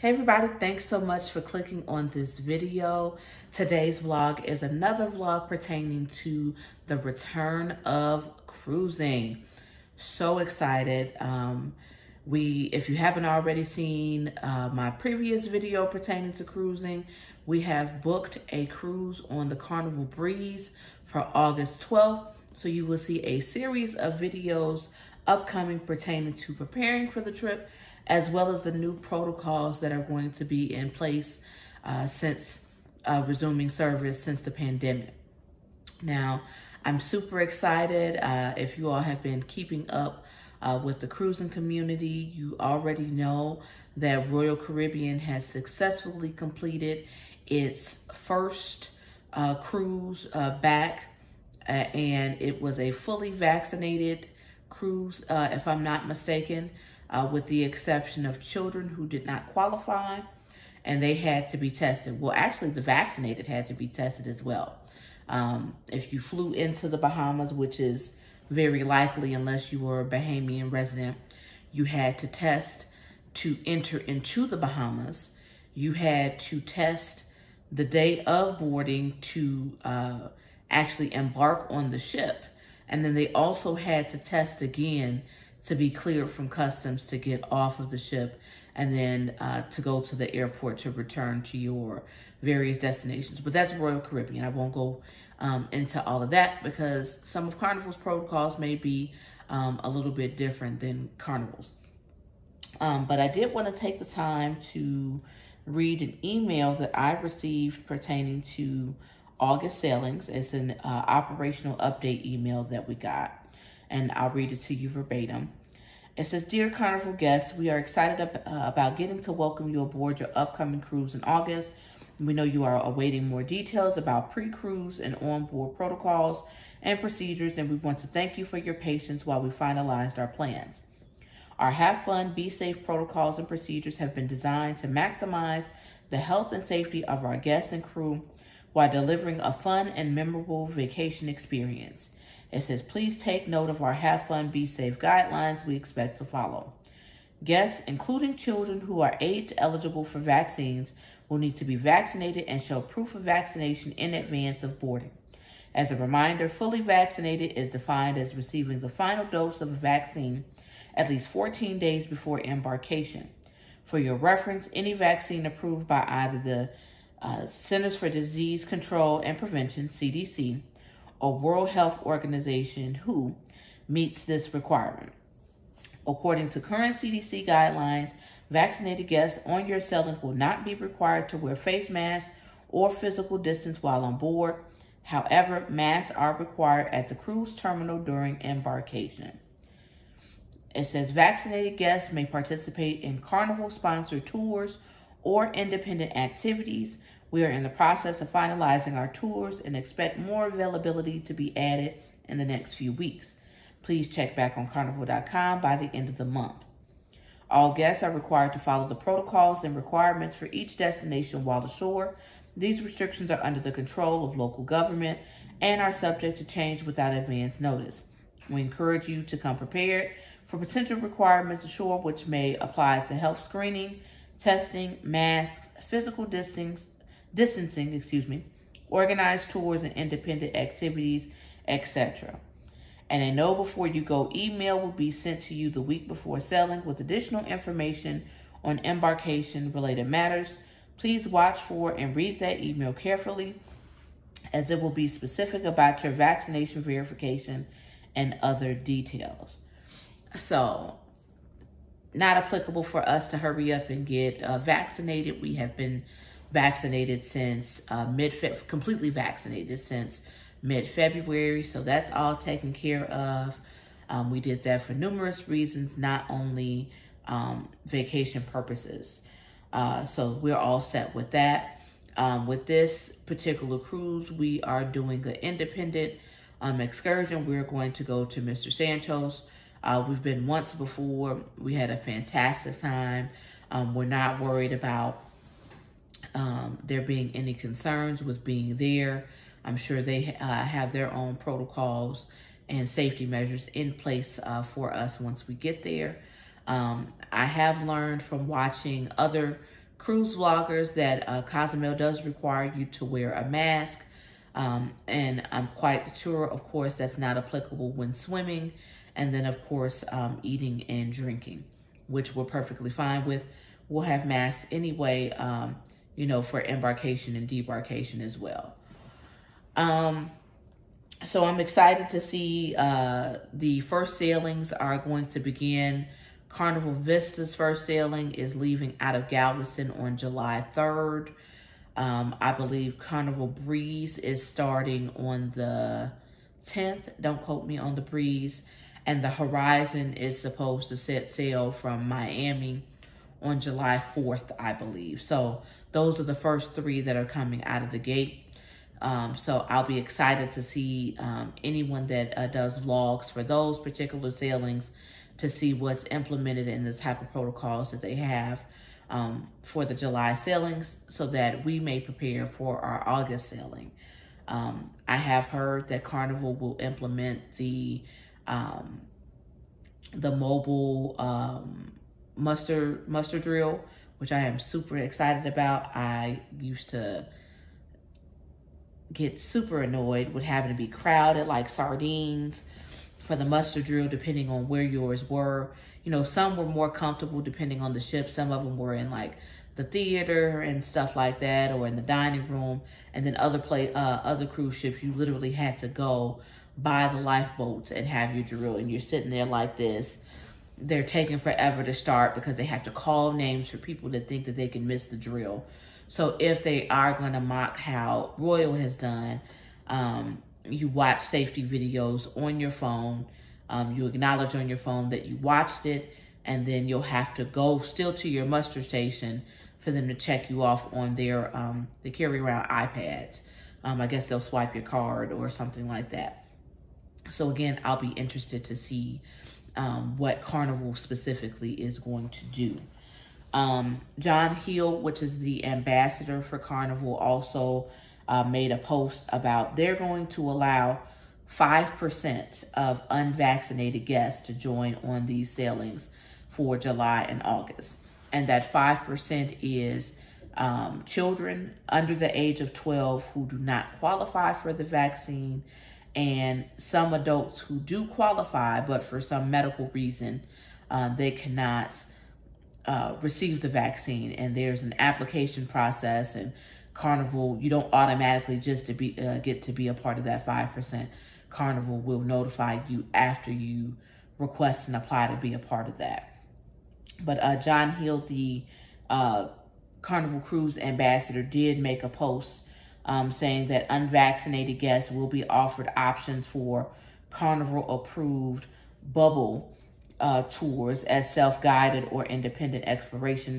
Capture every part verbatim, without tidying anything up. Hey everybody, thanks so much for clicking on this video. Today's vlog is another vlog pertaining to the return of cruising. So excited. Um, we, if you haven't already seen uh, my previous video pertaining to cruising, we have booked a cruise on the Carnival Breeze for August twelfth. So you will see a series of videos upcoming pertaining to preparing for the trip, as well as the new protocols that are going to be in place uh, since uh, resuming service since the pandemic. Now, I'm super excited. Uh, if you all have been keeping up uh, with the cruising community, you already know that Royal Caribbean has successfully completed its first uh, cruise uh, back, uh, and it was a fully vaccinated cruise, uh, if I'm not mistaken, Uh, with the exception of children who did not qualify, and they had to be tested. Well, actually, the vaccinated had to be tested as well. Um, if you flew into the Bahamas, which is very likely unless you were a Bahamian resident, you had to test to enter into the Bahamas. You had to test the day of boarding to uh, actually embark on the ship. And then they also had to test again to be cleared from customs to get off of the ship and then uh, to go to the airport to return to your various destinations. But that's Royal Caribbean. I won't go um, into all of that because some of Carnival's protocols may be um, a little bit different than Carnival's. Um, but I did want to take the time to read an email that I received pertaining to August sailings. It's an uh, operational update email that we got, and I'll read it to you verbatim. It says, "Dear Carnival guests, we are excited ab uh, about getting to welcome you aboard your upcoming cruise in August. We know you are awaiting more details about pre-cruise and onboard protocols and procedures, and we want to thank you for your patience while we finalized our plans. Our Have Fun, Be Safe protocols and procedures have been designed to maximize the health and safety of our guests and crew while delivering a fun and memorable vacation experience. It says, please take note of our Have Fun, Be Safe guidelines we expect to follow. Guests, including children who are age eligible for vaccines, will need to be vaccinated and show proof of vaccination in advance of boarding. As a reminder, fully vaccinated is defined as receiving the final dose of a vaccine at least fourteen days before embarkation. For your reference, any vaccine approved by either the uh, Centers for Disease Control and Prevention, C D C, or World Health Organization, W H O, meets this requirement. According to current C D C guidelines, vaccinated guests on your sailing will not be required to wear face masks or physical distance while on board. However, masks are required at the cruise terminal during embarkation. It says vaccinated guests may participate in Carnival-sponsored tours or independent activities. We are in the process of finalizing our tours and expect more availability to be added in the next few weeks. Please check back on carnival dot com by the end of the month. All guests are required to follow the protocols and requirements for each destination while ashore. These restrictions are under the control of local government and are subject to change without advance notice. We encourage you to come prepared for potential requirements ashore, which may apply to health screening, testing, masks, physical distancing, distancing, excuse me, organized tours and independent activities, et cetera. And a know before you go email will be sent to you the week before sailing with additional information on embarkation related matters. Please watch for and read that email carefully, as it will be specific about your vaccination verification and other details." So, not applicable for us to hurry up and get uh, vaccinated. We have been vaccinated since uh, mid-Feb, completely vaccinated since mid-February. So that's all taken care of. Um, we did that for numerous reasons, not only um, vacation purposes. Uh, so we're all set with that. Um, with this particular cruise, we are doing an independent um, excursion. We're going to go to Mister Sancho's. Uh, we've been once before. We had a fantastic time. Um, we're not worried about Um, there being any concerns with being there. I'm sure they uh, have their own protocols and safety measures in place uh, for us once we get there. Um, I have learned from watching other cruise vloggers that uh, Cozumel does require you to wear a mask. Um, and I'm quite sure, of course, that's not applicable when swimming. And then, of course, um, eating and drinking, which we're perfectly fine with. We'll have masks anyway, um, you know, for embarkation and debarkation as well. Um, so I'm excited to see uh, the first sailings are going to begin. Carnival Vista's first sailing is leaving out of Galveston on July third. Um, I believe Carnival Breeze is starting on the tenth. Don't quote me on the Breeze. And the Horizon is supposed to set sail from Miami on July fourth, I believe. So those are the first three that are coming out of the gate. Um, so I'll be excited to see um, anyone that uh, does vlogs for those particular sailings to see what's implemented and the type of protocols that they have um, for the July sailings so that we may prepare for our August sailing. Um, I have heard that Carnival will implement the um, the mobile um, muster, muster drill, which I am super excited about. I used to get super annoyed with having to be crowded like sardines for the muster drill, depending on where yours were. You know, some were more comfortable depending on the ship. Some of them were in like the theater and stuff like that, or in the dining room. And then other play, uh, other cruise ships, you literally had to go by the lifeboats and have your drill, and you're sitting there like this. They're taking forever to start because they have to call names for people that think that they can miss the drill. So if they are going to mock how Royal has done, um, you watch safety videos on your phone. Um, you acknowledge on your phone that you watched it, and then you'll have to go still to your muster station for them to check you off on their um, they carry around iPads. Um, I guess they'll swipe your card or something like that. So again, I'll be interested to see um, what Carnival specifically is going to do. Um, John Heald, which is the ambassador for Carnival, also uh, made a post about they're going to allow five percent of unvaccinated guests to join on these sailings for July and August. And that five percent is um, children under the age of twelve who do not qualify for the vaccine, and some adults who do qualify, but for some medical reason, uh, they cannot Uh, receive the vaccine. And there's an application process, and Carnival, you don't automatically just to be uh, get to be a part of that five percent. Carnival will notify you after you request and apply to be a part of that. But uh, John Heald, the uh, Carnival Cruise ambassador, did make a post um, saying that unvaccinated guests will be offered options for Carnival-approved bubble Uh, tours, as self-guided or independent exploration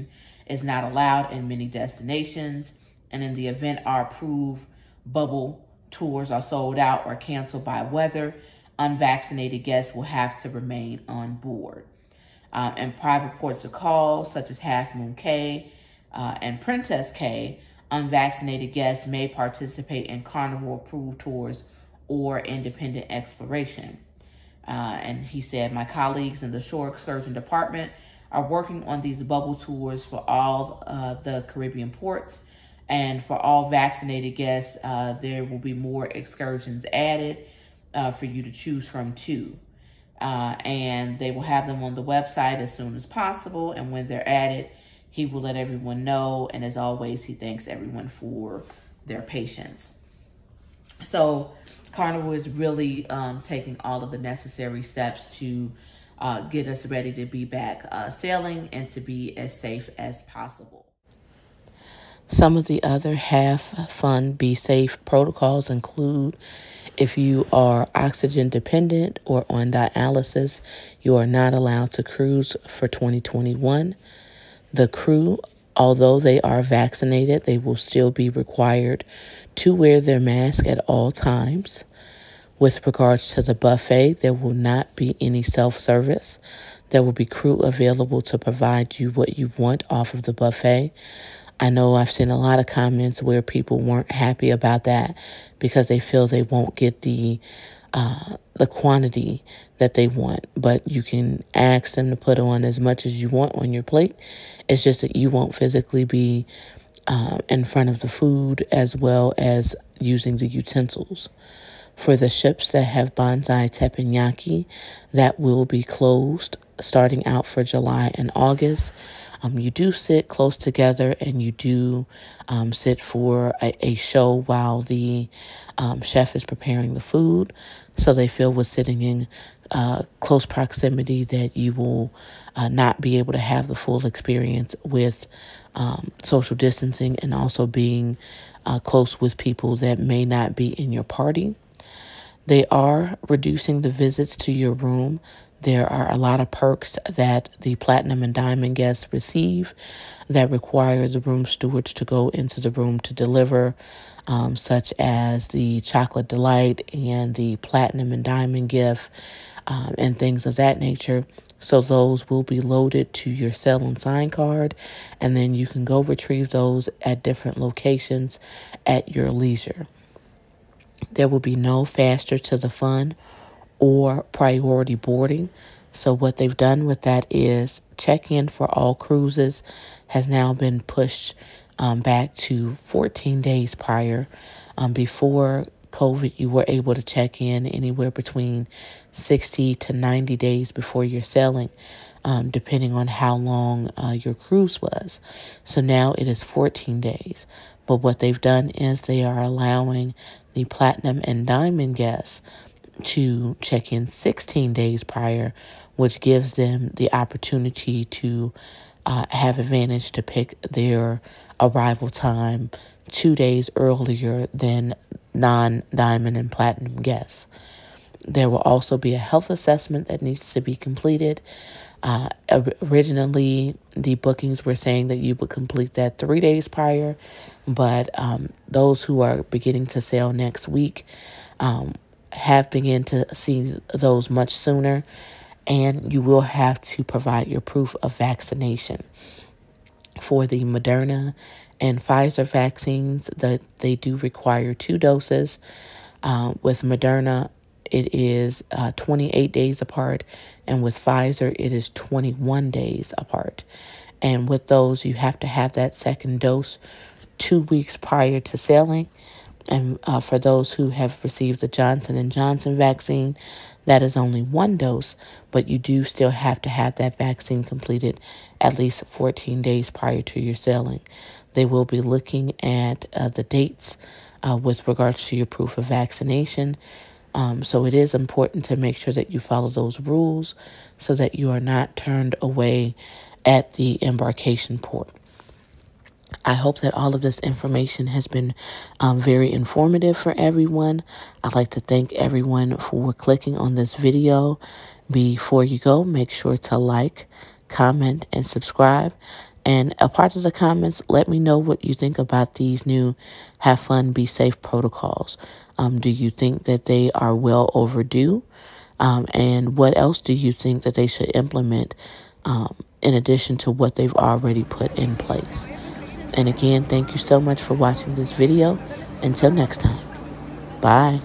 is not allowed in many destinations, and in the event our approved bubble tours are sold out or canceled by weather, unvaccinated guests will have to remain on board. Um, and private ports of call, such as Half Moon Cay uh, and Princess Cay, unvaccinated guests may participate in Carnival-approved tours or independent exploration. Uh, and he said, my colleagues in the shore excursion department are working on these bubble tours for all uh, the Caribbean ports, and for all vaccinated guests, uh, there will be more excursions added uh, for you to choose from too. Uh, and they will have them on the website as soon as possible. And when they're added, he will let everyone know. And as always, he thanks everyone for their patience. So Carnival is really um, taking all of the necessary steps to uh, get us ready to be back uh, sailing and to be as safe as possible. Some of the other Have Fun Be Safe protocols include, if you are oxygen dependent or on dialysis, you are not allowed to cruise for twenty twenty-one. The crew, although they are vaccinated, they will still be required to wear their mask at all times. With regards to the buffet, there will not be any self-service. There will be crew available to provide you what you want off of the buffet. I know I've seen a lot of comments where people weren't happy about that because they feel they won't get the uh, the quantity that they want, but you can ask them to put on as much as you want on your plate. It's just that you won't physically be uh, in front of the food as well as using the utensils. For the ships that have bonsai teppanyaki, that will be closed starting out for July and August. Um, you do sit close together, and you do um, sit for a, a show while the um, chef is preparing the food. So they feel with sitting in uh, close proximity that you will uh, not be able to have the full experience with um, social distancing and also being uh, close with people that may not be in your party. They are reducing the visits to your room. There are a lot of perks that the platinum and diamond guests receive that require the room stewards to go into the room to deliver, um, such as the chocolate delight and the platinum and diamond gift um, and things of that nature. So those will be loaded to your sell and sign card, and then you can go retrieve those at different locations at your leisure. There will be no faster to the fun or priority boarding. So what they've done with that is check-in for all cruises has now been pushed um, back to fourteen days prior. Um, before COVID, you were able to check in anywhere between sixty to ninety days before your sailing, um, depending on how long uh, your cruise was. So now it is fourteen days. But what they've done is they are allowing the platinum and diamond guests to check in sixteen days prior, which gives them the opportunity to uh, have advantage to pick their arrival time two days earlier than non-diamond and platinum guests. There will also be a health assessment that needs to be completed. Uh, originally, the bookings were saying that you would complete that three days prior, but um, those who are beginning to sail next week um, have begun to see those much sooner, and you will have to provide your proof of vaccination. For the Moderna and Pfizer vaccines, that they do require two doses. Uh, with Moderna, it is uh, twenty-eight days apart, and with Pfizer, it is twenty-one days apart. And with those, you have to have that second dose two weeks prior to sailing. And uh, for those who have received the Johnson and Johnson vaccine, that is only one dose, but you do still have to have that vaccine completed at least fourteen days prior to your sailing. They will be looking at uh, the dates uh, with regards to your proof of vaccination. Um, so it is important to make sure that you follow those rules so that you are not turned away at the embarkation port. I hope that all of this information has been um, very informative for everyone. I'd like to thank everyone for clicking on this video. Before you go, make sure to like, comment, and subscribe. And a part of the comments, let me know what you think about these new Have Fun, Be Safe protocols. Um, do you think that they are well overdue? Um, and what else do you think that they should implement um, in addition to what they've already put in place? And again, thank you so much for watching this video. Until next time, bye.